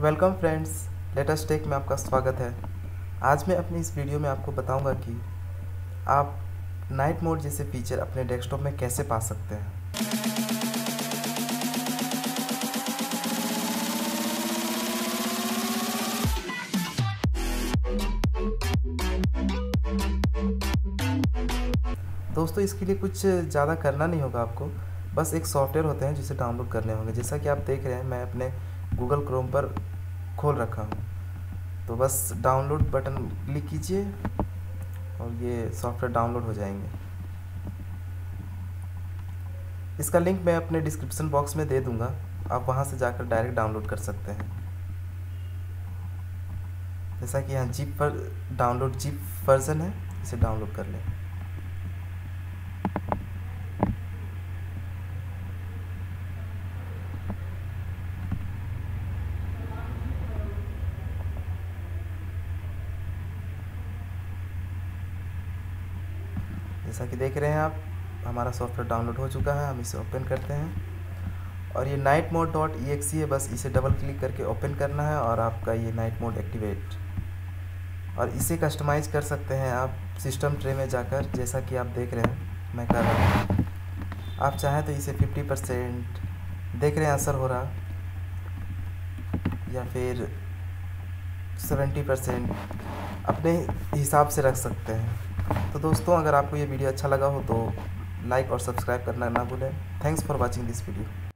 Welcome friends, let us tech में आपका स्वागत है। आज मैं अपनी इस वीडियो में आपको बताऊंगा कि आप नाइट मोड जैसे फीचर अपने डेस्कटॉप में कैसे पा सकते हैं। दोस्तों, इसके लिए कुछ ज़्यादा करना नहीं होगा आपको, बस एक सॉफ्टवेयर होते हैं जिसे डाउनलोड करने होंगे। जैसा कि आप देख रहे हैं, मैं अपने गूगल क्रोम पर खोल रखा हूँ, तो बस डाउनलोड बटन क्लिक कीजिए और ये सॉफ्टवेयर डाउनलोड हो जाएंगे। इसका लिंक मैं अपने डिस्क्रिप्शन बॉक्स में दे दूँगा, आप वहाँ से जाकर डायरेक्ट डाउनलोड कर सकते हैं। जैसा कि यहाँ जीप पर डाउनलोड जीप वर्जन है, इसे डाउनलोड कर लें। जैसा कि देख रहे हैं आप, हमारा सॉफ्टवेयर डाउनलोड हो चुका है। हम इसे ओपन करते हैं और ये नाइट मोड .exe है, बस इसे डबल क्लिक करके ओपन करना है और आपका ये नाइट मोड एक्टिवेट। और इसे कस्टमाइज कर सकते हैं आप सिस्टम ट्रे में जाकर, जैसा कि आप देख रहे हैं मैं कर रहा हूँ। आप चाहें तो इसे 50% देख रहे हैं असर हो रहा, या फिर 70% अपने हिसाब से रख सकते हैं। तो दोस्तों, अगर आपको ये वीडियो अच्छा लगा हो तो लाइक और सब्सक्राइब करना ना भूलें। Thanks for watching this video.